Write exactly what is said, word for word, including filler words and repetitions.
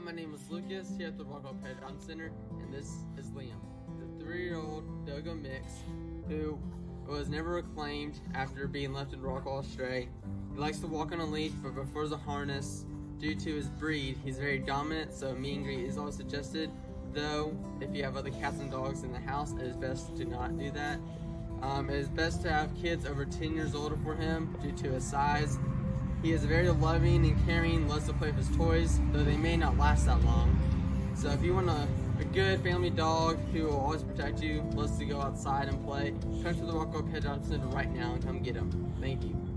Hi, my name is Lucas here at the Rockwall Pet Adoption Center, and this is Liam, the three-year-old Dogo Mix who was never reclaimed after being left in Rockwall Stray. He likes to walk on a leash but prefers a harness. Due to his breed, he's very dominant, so meet and greet is always suggested, though if you have other cats and dogs in the house, it is best to not do that. Um, it is best to have kids over ten years older for him due to his size. He is very loving and caring, loves to play with his toys, though they may not last that long. So if you want a, a good family dog who will always protect you, loves to go outside and play, come to the Rockwall Pet Adoption Center right now and come get him. Thank you.